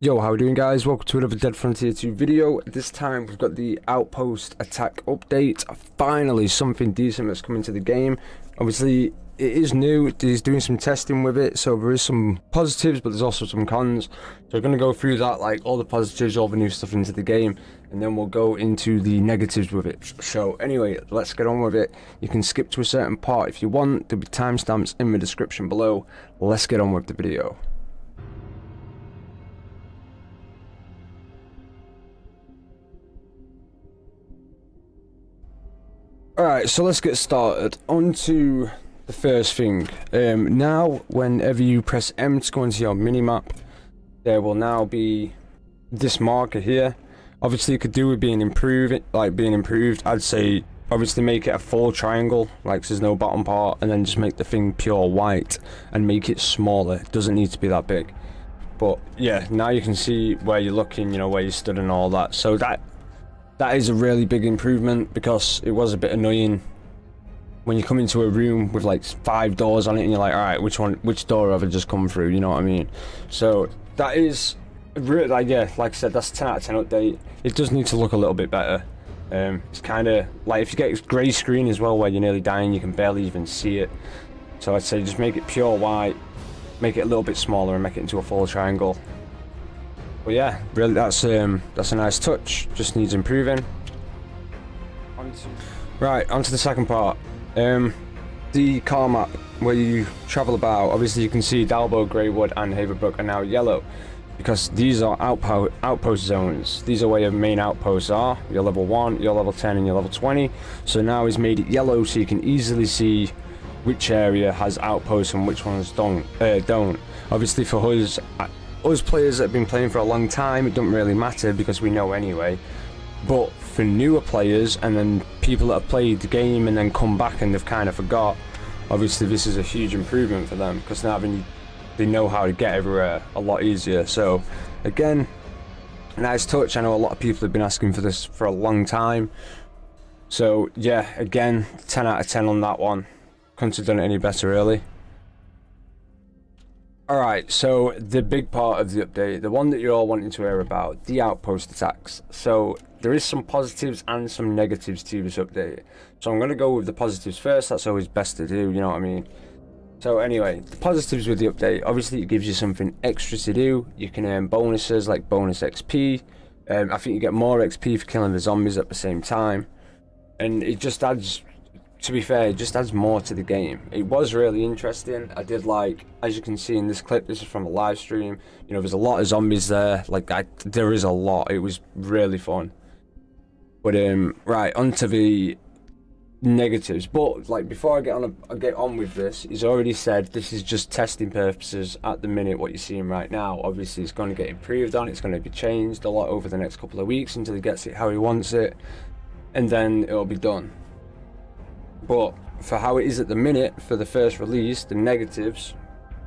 Yo, how are we doing, guys? Welcome to another Dead Frontier 2 video. This time we've got the Outpost attack update. Finally something decent that's come into the game. Obviously it is new, he's doing some testing with it, so there is some positives but there's also some cons. So we're going to go through that, like all the positives, all the new stuff into the game, and then we'll go into the negatives with it. So anyway, let's get on with it. You can skip to a certain part if you want, there'll be timestamps in the description below. Let's get on with the video. Alright, so let's get started. On to the first thing. Now, whenever you press M to go into your minimap, there will now be this marker here. Obviously, you could do with being improved. I'd say, obviously, make it a full triangle, like so there's no bottom part, and then just make the thing pure white and make it smaller. It doesn't need to be that big. But yeah, now you can see where you're looking, you know, where you stood and all that. So that is a really big improvement, because it was a bit annoying when you come into a room with like 5 doors on it and you're like, all right, which door have I just come through, you know what I mean? So that is really, like, yeah, like I said, that's 10 out of 10 update. It does need to look a little bit better. It's kind of like, if you get grey screen as well where you're nearly dying, you can barely even see it. So I'd say just make it pure white, make it a little bit smaller and make it into a full triangle. But yeah, really, that's a nice touch. Just needs improving. Right, onto the second part. The car map where you travel about. Obviously, you can see Dalbo, Greywood, and Haverbrook are now yellow, because these are outpost zones. These are where your main outposts are. Your level 1, your level 10, and your level 20. So now he's made it yellow, so you can easily see which area has outposts and which ones don't. Obviously, for us players that have been playing for a long time, it doesn't really matter because we know anyway. But for newer players, and then people that have played the game and then come back and they've kind of forgot, obviously this is a huge improvement for them, because now they know how to get everywhere a lot easier. So again, nice touch. I know a lot of people have been asking for this for a long time. So yeah, again, 10 out of 10 on that one. Couldn't have done it any better, really. Alright, so the big part of the update, the one that you're all wanting to hear about, the outpost attacks. So there is some positives and some negatives to this update. So I'm going to go with the positives first, that's always best to do, you know what I mean? So anyway, the positives with the update, obviously it gives you something extra to do. You can earn bonuses like bonus XP. I think you get more XP for killing the zombies at the same time. And it just adds... to be fair, it just adds more to the game. It was really interesting. I did, like, as you can see in this clip, this is from a live stream, you know, there's a lot of zombies there, like, there is a lot. It was really fun. But right, onto the negatives. But like, before I get on with this, he's already said this is just testing purposes at the minute, what you're seeing right now. Obviously it's going to get improved on, it's going to be changed a lot over the next couple of weeks until he gets it how he wants it, and then it'll be done. But for how it is at the minute, for the first release, the negatives,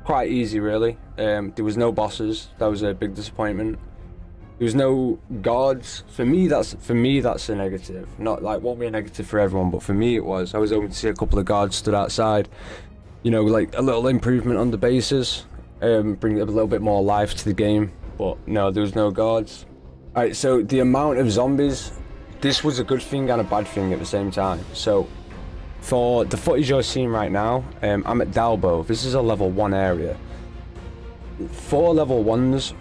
quite easy really. There was no bosses. That was a big disappointment. There was no guards. For me that's a negative. Not like, won't be a negative for everyone, but for me it was. I was hoping to see a couple of guards stood outside, you know, like a little improvement on the bases, bring a little bit more life to the game. But no, there was no guards. All right, so the amount of zombies, this was a good thing and a bad thing at the same time. So for the footage you're seeing right now, I'm at Dalbo. This is a level 1 area. 4 level 1s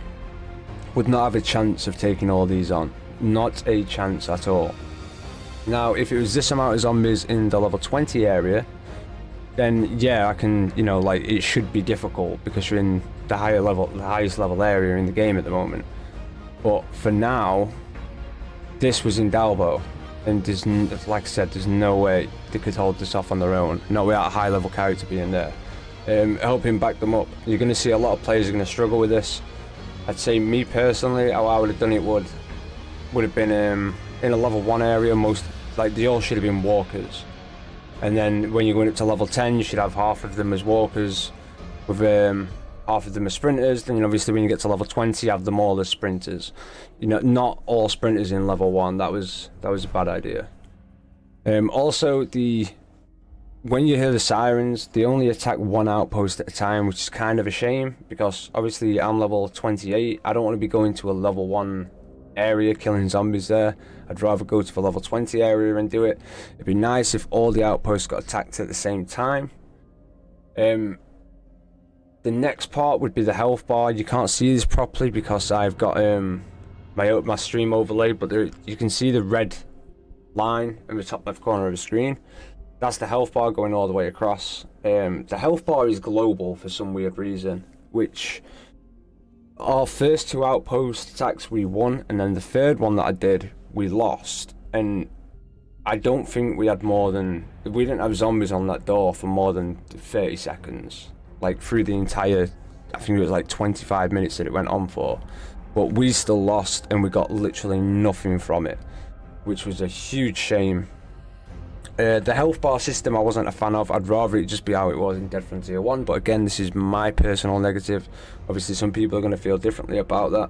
would not have a chance of taking all these on. Not a chance at all. Now, if it was this amount of zombies in the level 20 area, then yeah, I can, you know, like, it should be difficult because you're in the higher level, the highest level area in the game at the moment. But for now, this was in Dalbo. And there's, like I said, there's no way they could hold this off on their own. Not without a high-level character being there, helping back them up. You're going to see a lot of players are going to struggle with this. I'd say me personally, how I would have done it would have been in a level 1 area. Most, like, they all should have been walkers. And then when you're going up to level 10, you should have half of them as walkers, with half of them as sprinters. Then obviously when you get to level 20, have them all as sprinters. You know, not all sprinters in level 1. That was a bad idea. Also, the when you hear the sirens, they only attack one outpost at a time, which is kind of a shame, because obviously I'm level 28. I don't want to be going to a level 1 area killing zombies there. I'd rather go to the level 20 area and do it. It'd be nice if all the outposts got attacked at the same time. The next part would be the health bar. You can't see this properly because I've got my stream overlaid, but there, you can see the red line in the top left corner of the screen. That's the health bar going all the way across. The health bar is global for some weird reason, which our first two outpost attacks we won, and then the third one that I did, we lost. And I don't think we had more than, we didn't have zombies on that door for more than 30 seconds. Like through the entire, I think it was like 25 minutes that it went on for. But we still lost and we got literally nothing from it, which was a huge shame. The health bar system I wasn't a fan of. I'd rather it just be how it was in Dead Frontier 1, but again, this is my personal negative. Obviously, some people are going to feel differently about that.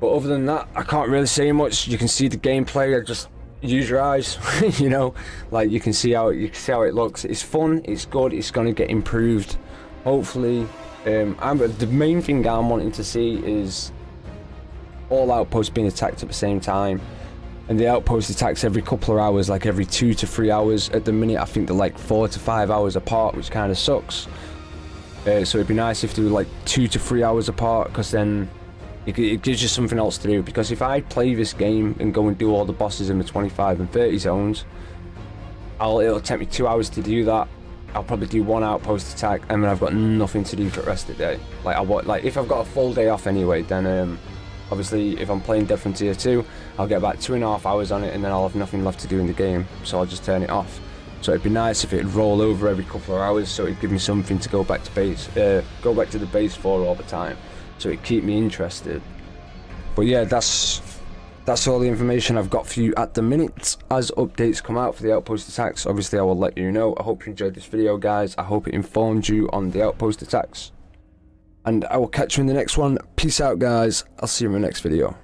But other than that, I can't really say much. You can see the gameplay. Just use your eyes, you know, like you can see how it looks. It's fun. It's good. It's going to get improved, hopefully. The main thing I'm wanting to see is all outposts being attacked at the same time. And the outpost attacks every couple of hours, like every 2 to 3 hours. At the minute, I think they're like 4 to 5 hours apart, which kind of sucks. So it'd be nice if they were like 2 to 3 hours apart, because then it gives you something else to do. Because if I play this game and go and do all the bosses in the 25 and 30 zones, it'll take me 2 hours to do that. I'll probably do one outpost attack, and then I've got nothing to do for the rest of the day. Like if I've got a full day off anyway, then obviously, if I'm playing Dead Frontier 2, I'll get about 2.5 hours on it, and then I'll have nothing left to do in the game, so I'll just turn it off. So it'd be nice if it'd roll over every couple of hours, so it'd give me something to go back to base, go back to the base for all the time, so it'd keep me interested. But yeah, that's all the information I've got for you at the minute. As updates come out for the outpost attacks, obviously I will let you know. I hope you enjoyed this video, guys. I hope it informed you on the outpost attacks. And I will catch you in the next one. Peace out, guys. I'll see you in the next video.